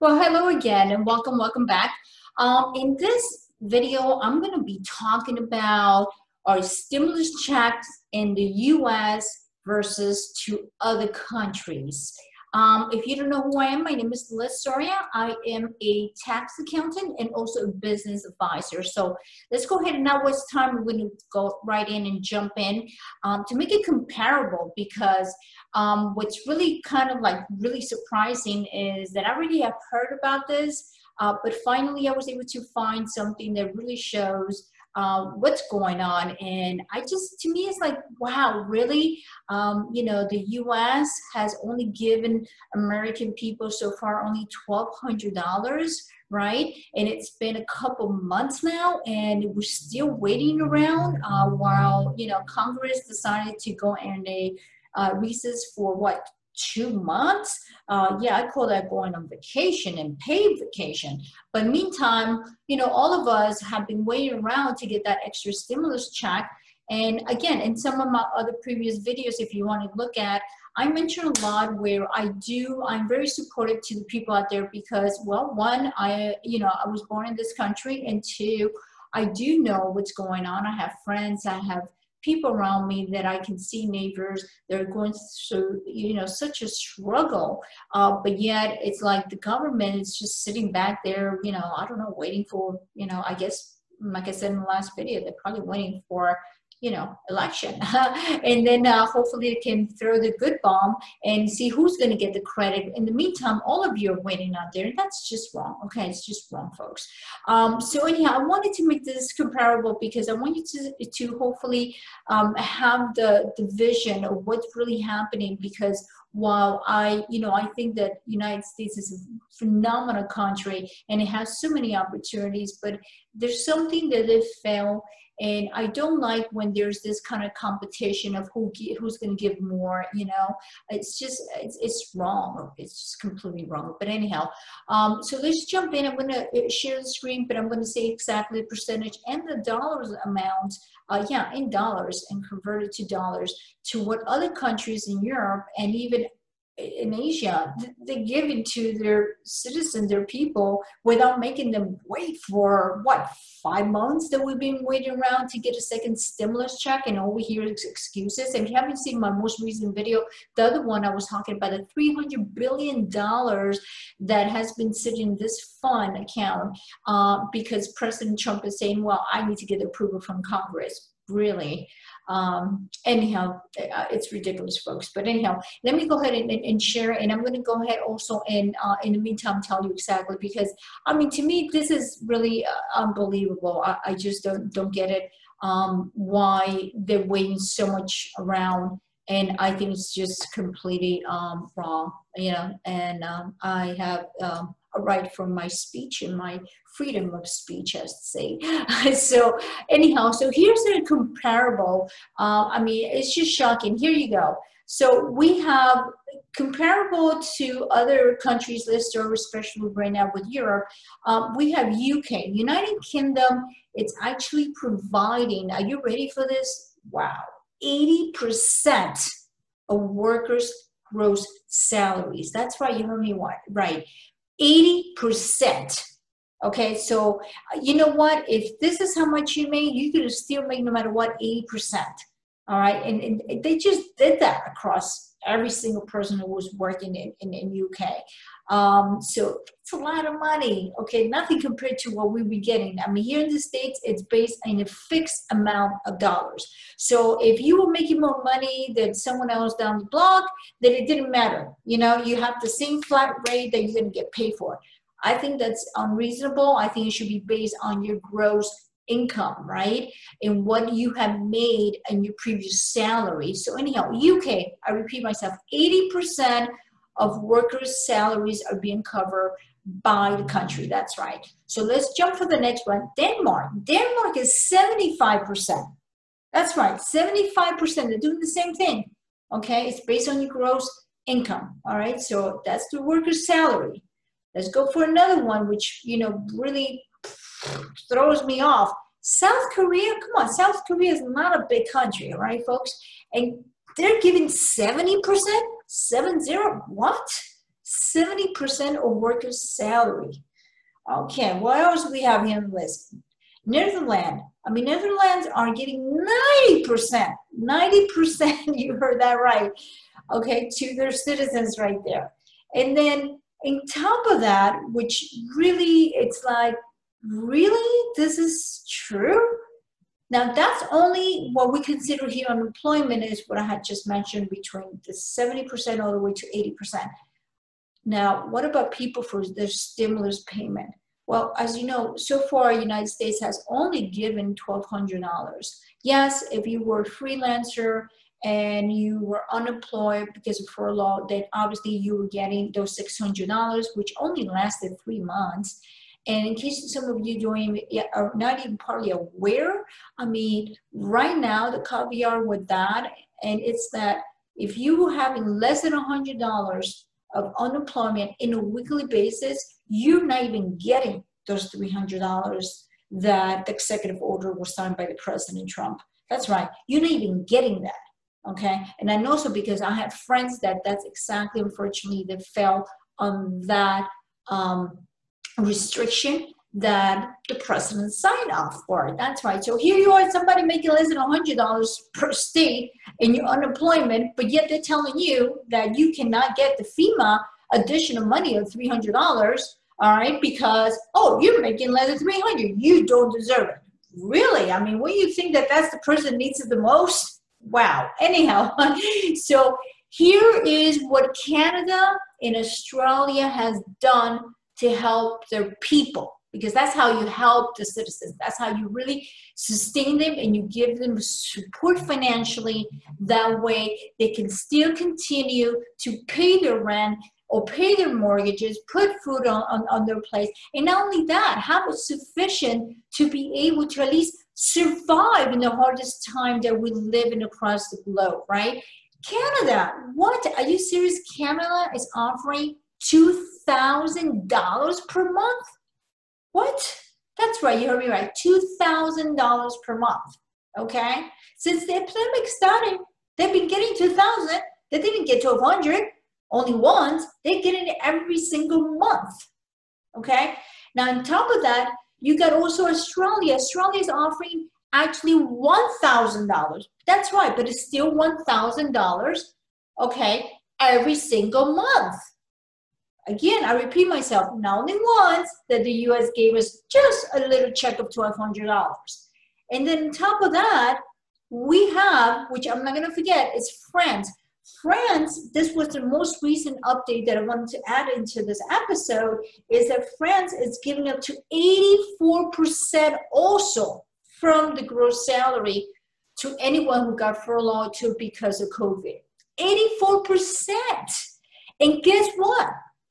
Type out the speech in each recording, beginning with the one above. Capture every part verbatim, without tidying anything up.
Well, hello again and welcome, welcome back. Um, in this video, I'm going to be talking about our stimulus checks in the U S versus to other countries. Um, if you don't know who I am, my name is Liz Soria. I am a tax accountant and also a business advisor. So let's go ahead and not waste time. We're going to go right in and jump in um, to make it comparable, because um, what's really kind of like really surprising is that I already have heard about this, uh, but finally I was able to find something that really shows Um, what's going on. And I just, to me, it's like, wow, really? Um, you know, the U S has only given American people so far only twelve hundred dollars, right? And it's been a couple months now, and we're still waiting around uh, while, you know, Congress decided to go in a uh, recess for what? two months. Uh, yeah, I call that going on vacation and paid vacation. But meantime, you know, all of us have been waiting around to get that extra stimulus check. And again, in some of my other previous videos, if you want to look at, I mention a lot where I do, I'm very supportive to the people out there because, well, one, I, you know, I was born in this country, and two, I do know what's going on. I have friends, I have people around me that I can see, neighbors, they're going through, you know, such a struggle, uh, but yet it's like the government is just sitting back there, you know, I don't know, waiting for, you know, I guess, like I said in the last video, they're probably waiting for, you know, election. And then uh, hopefully they can throw the good bomb and see who's going to get the credit. In the meantime, all of you are waiting out there, and that's just wrong. Okay, it's just wrong, folks. Um, so anyhow, I wanted to make this comparable because I want you to, to hopefully um, have the, the vision of what's really happening, because while I, you know, I think that the United States is a phenomenal country and it has so many opportunities, but there's something that they fail. And I don't like when there's this kind of competition of who who's going to give more, you know, it's just, it's, it's wrong. It's just completely wrong. But anyhow, um, so let's jump in. I'm going to share the screen, but I'm going to say exactly the percentage and the dollars amount, uh, yeah, in dollars and convert it to dollars to what other countries in Europe and even in Asia, they give it to their citizens, their people, without making them wait for, what, five months that we've been waiting around to get a second stimulus check, and all we hear is excuses. And if you haven't seen my most recent video, the other one I was talking about, the three hundred billion dollars that has been sitting in this fund account uh, because President Trump is saying, well, I need to get approval from Congress. Really. Um, anyhow, it's ridiculous, folks. But anyhow, let me go ahead and, and, and share it. And I'm going to go ahead also and uh, in the meantime tell you exactly, because I mean, to me, this is really uh, unbelievable. I, I just don't, don't get it, um, why they're waiting so much around. And I think it's just completely um, wrong, you know, and um, I have um, a right for my speech and my freedom of speech, as to say. So anyhow, so here's a comparable. Uh, I mean, it's just shocking. Here you go. So we have comparable to other countries listed, especially right now with Europe. Uh, we have U K, United Kingdom. It's actually providing, are you ready for this? Wow. eighty percent of workers' gross salaries. That's right, you heard me right. eighty percent. Okay, so you know what? If this is how much you make, you could still make, no matter what, eighty percent. All right, and, and they just did that across every single person who was working in, in, in U K. Um, so it's a lot of money, okay? Nothing compared to what we were getting. I mean, here in the States, it's based on a fixed amount of dollars. So if you were making more money than someone else down the block, then it didn't matter. You know, you have the same flat rate that you're gonna get paid for. I think that's unreasonable. I think it should be based on your gross income, right? And what you have made in your previous salary. So anyhow, U K, I repeat myself, eighty percent of workers' salaries are being covered by the country. That's right. So let's jump for the next one. Denmark. Denmark is seventy-five percent. That's right. seventy-five percent. They're doing the same thing. Okay. It's based on your gross income. All right. So that's the worker's salary. Let's go for another one, which, you know, really throws me off. South Korea. Come on. South Korea is not a big country. All right, folks. And they're giving seventy percent. Seven zero, what? seventy percent of workers' salary. Okay, what else do we have here in the list? Netherlands. I mean, Netherlands are getting ninety percent, ninety percent, you heard that right, okay, to their citizens right there. And then on top of that, which really, it's like, really, this is true? Now, that's only what we consider here unemployment is what I had just mentioned between the seventy percent all the way to eighty percent. Now, what about people for their stimulus payment? Well, as you know, so far, the United States has only given twelve hundred dollars. Yes, if you were a freelancer and you were unemployed because of furlough, then obviously you were getting those six hundred dollars, which only lasted three months. And in case some of you join, are not even partly aware, I mean, right now, the caveat with that, and it's that if you were having less than one hundred dollars of unemployment in a weekly basis, you're not even getting those three hundred dollars that the executive order was signed by the President Trump. That's right. You're not even getting that. Okay. And I know so because I have friends that that's exactly, unfortunately, that fell on that um, restriction that the president signed off for. That's right. So here you are, somebody making less than one hundred dollars per state in your unemployment, but yet they're telling you that you cannot get the FEMA additional money of three hundred dollars, all right, because, oh, you're making less than three hundred dollars. You don't deserve it. Really? I mean, what do you think that that's the person needs it the most? Wow. Anyhow, so here is what Canada and Australia has done to help their people, because that's how you help the citizens. That's how you really sustain them and you give them support financially. That way they can still continue to pay their rent or pay their mortgages, put food on, on, on their plate. And not only that, have it sufficient to be able to at least survive in the hardest time that we live in across the globe, right? Canada, what? Are you serious? Canada is offering two thousand dollars per month? What? That's right, you heard me right, two thousand dollars per month, okay? Since the epidemic started, they've been getting two thousand dollars. They didn't get twelve hundred dollars only once. They're getting it every single month, okay? Now, on top of that, you got also Australia. Australia is offering actually one thousand dollars. That's right, but it's still one thousand dollars, okay, every single month. Again, I repeat myself, not only once that the U S gave us just a little check of twelve hundred dollars. And then on top of that, we have, which I'm not going to forget, is France. France, this was the most recent update that I wanted to add into this episode, is that France is giving up to eighty-four percent also from the gross salary to anyone who got furloughed to because of COVID. eighty-four percent. And guess what?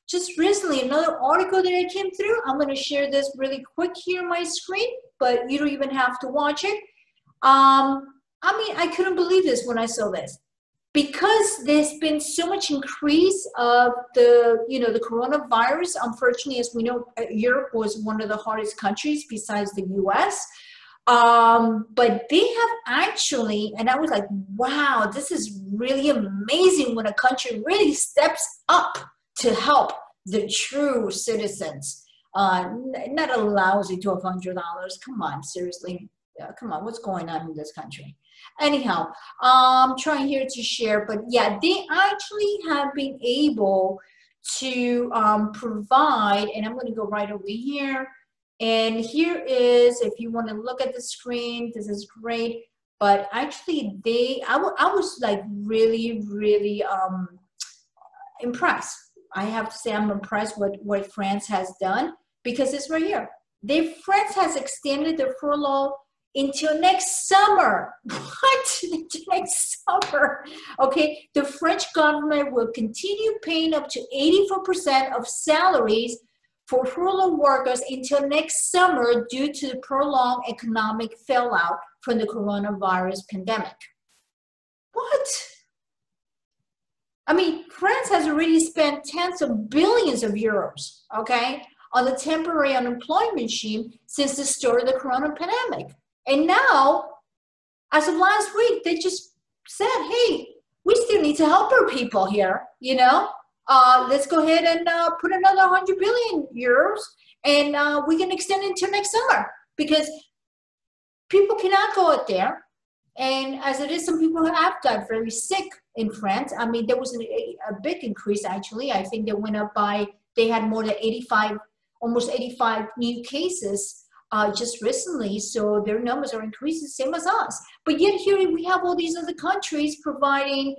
Just recently, another article that I came through, I'm going to share this really quick here on my screen, but you don't even have to watch it. Um, I mean, I couldn't believe this when I saw this. Because there's been so much increase of the, you know, the coronavirus, unfortunately, as we know, Europe was one of the hardest countries besides the U S, um, but they have actually, and I was like, wow, this is really amazing when a country really steps up to help the true citizens, uh, not a lousy twelve hundred dollars. Come on, seriously. Yeah, come on, what's going on in this country? Anyhow, I'm trying here to share, but yeah, they actually have been able to um, provide, and I'm gonna go right over here. And here is, if you wanna look at the screen, this is great, but actually they, I, w I was like really, really um, impressed. I have to say I'm impressed with what France has done because it's right here. They, France has extended the furlough until next summer. What? Until next summer. Okay, the French government will continue paying up to eighty-four percent of salaries for furlough workers until next summer due to the prolonged economic fallout from the coronavirus pandemic. What? I mean, France has already spent tens of billions of euros, okay, on the temporary unemployment scheme since the start of the corona pandemic. And now, as of last week, they just said, hey, we still need to help our people here, you know? Uh, let's go ahead and uh, put another one hundred billion euros, and uh, we can extend it until next summer, because people cannot go out there. And as it is, some people have got very sick in France. I mean, there was an, a, a big increase, actually. I think they went up by, they had more than eighty-five, almost eighty-five new cases uh, just recently. So their numbers are increasing, same as us. But yet here we have all these other countries providing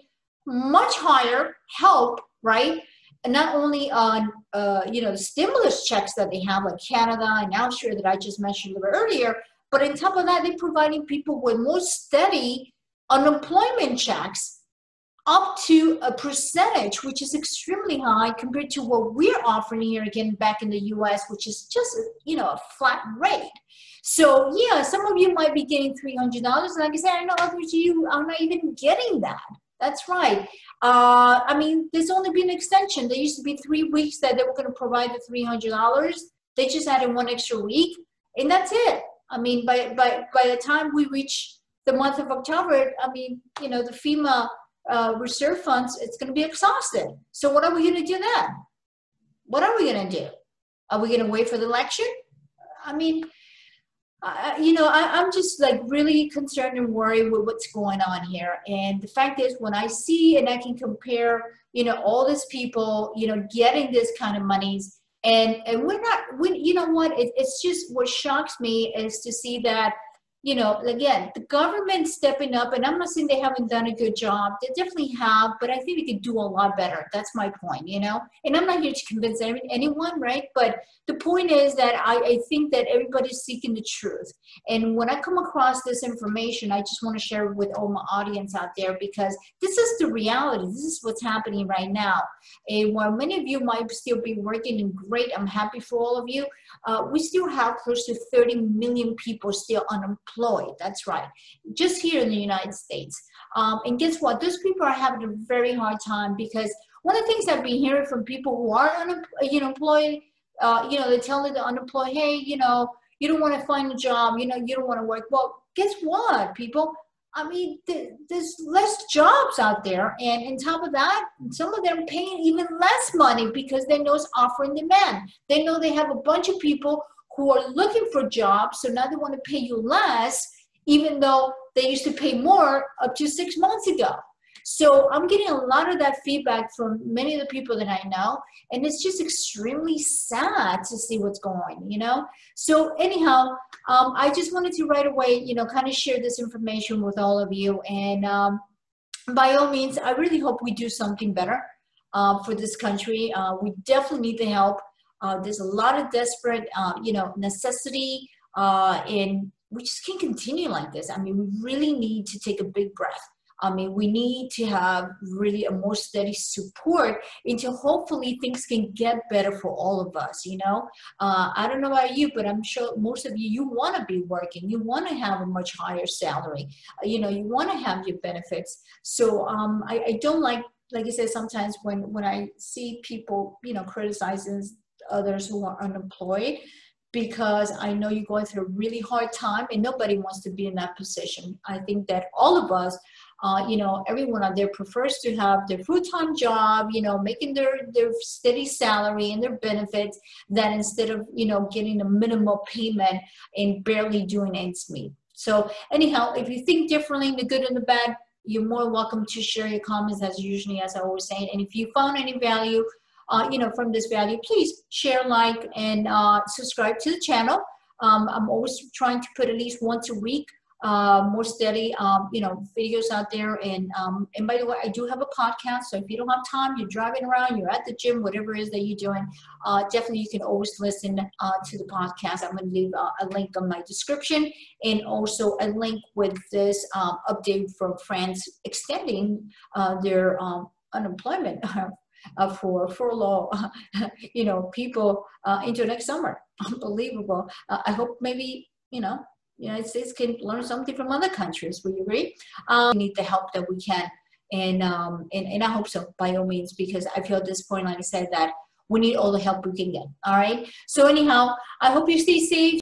much higher help, right? And not only on, uh, you know, stimulus checks that they have, like Canada and Austria that I just mentioned a little earlier, but on top of that, they're providing people with more steady unemployment checks up to a percentage, which is extremely high compared to what we're offering here, again, back in the U S, which is just, you know, a flat rate. So yeah, some of you might be getting three hundred dollars. Like I said, I know others of you are not even getting that. That's right. Uh, I mean, there's only been an extension. There used to be three weeks that they were gonna provide the three hundred dollars. They just added one extra week, and that's it. I mean, by, by, by the time we reach the month of October, I mean, you know, the FEMA uh, reserve funds, it's going to be exhausted. So what are we going to do then? What are we going to do? Are we going to wait for the election? I mean, I, you know, I, I'm just like really concerned and worried with what's going on here. And the fact is, when I see and I can compare, you know, all these people, you know, getting this kind of monies, And, and we're not, we, you know what, it, it's just what shocks me is to see that, you know, again, the government stepping up, and I'm not saying they haven't done a good job. They definitely have, but I think they could do a lot better. That's my point, you know, and I'm not here to convince any, anyone, right? But the point is that I, I think that everybody's seeking the truth. And when I come across this information, I just want to share it with all my audience out there, because this is the reality. This is what's happening right now. And while many of you might still be working, and great, I'm happy for all of you, uh, we still have close to thirty million people still unemployed. Employed. That's right, just here in the United States. Um, and guess what? Those people are having a very hard time, because one of the things I've been hearing from people who are un you know, employed, uh, you know, they tell the unemployed, hey, you know, you don't want to find a job, you know, you don't want to work. Well, guess what, people? I mean, th there's less jobs out there. And on top of that, some of them are paying even less money, because they know it's offer and demand. They know they have a bunch of people who are looking for jobs, so now they want to pay you less, even though they used to pay more up to six months ago. So I'm getting a lot of that feedback from many of the people that I know, and it's just extremely sad to see what's going, you know? So anyhow, um, I just wanted to right away, you know, kind of share this information with all of you, and um, by all means, I really hope we do something better uh, for this country. Uh, we definitely need the help. Uh, there's a lot of desperate, uh, you know, necessity, uh, and we just can't continue like this. I mean, we really need to take a big breath. I mean, we need to have really a more steady support until hopefully things can get better for all of us, you know. Uh, I don't know about you, but I'm sure most of you, you want to be working. You want to have a much higher salary. You know, you want to have your benefits. So um, I, I don't like, like I said, sometimes when, when I see people, you know, criticizing others who are unemployed, because I know you're going through a really hard time, and nobody wants to be in that position. I think that all of us, uh, you know, everyone out there prefers to have their full-time job, you know, making their, their steady salary and their benefits, than instead of, you know, getting a minimal payment and barely doing ends meet. So anyhow, if you think differently, the good and the bad, you're more welcome to share your comments, as usually, as I always say. And if you found any value, Uh, you know, from this value, please share, like, and uh, subscribe to the channel. Um, I'm always trying to put at least once a week, uh, more steady, um, you know, videos out there. And, um, and by the way, I do have a podcast. So if you don't have time, you're driving around, you're at the gym, whatever it is that you're doing, uh, definitely you can always listen uh, to the podcast. I'm going to leave uh, a link on my description, and also a link with this um, update from France extending uh, their um, unemployment Uh, for furlough, uh, you know, people uh, into next summer. Unbelievable. Uh, I hope maybe, you know, United States can learn something from other countries. Would you agree? Um, we need the help that we can. And, um, and, and I hope so, by all means, because I feel at this point, like I said, that we need all the help we can get. All right. So anyhow, I hope you stay safe.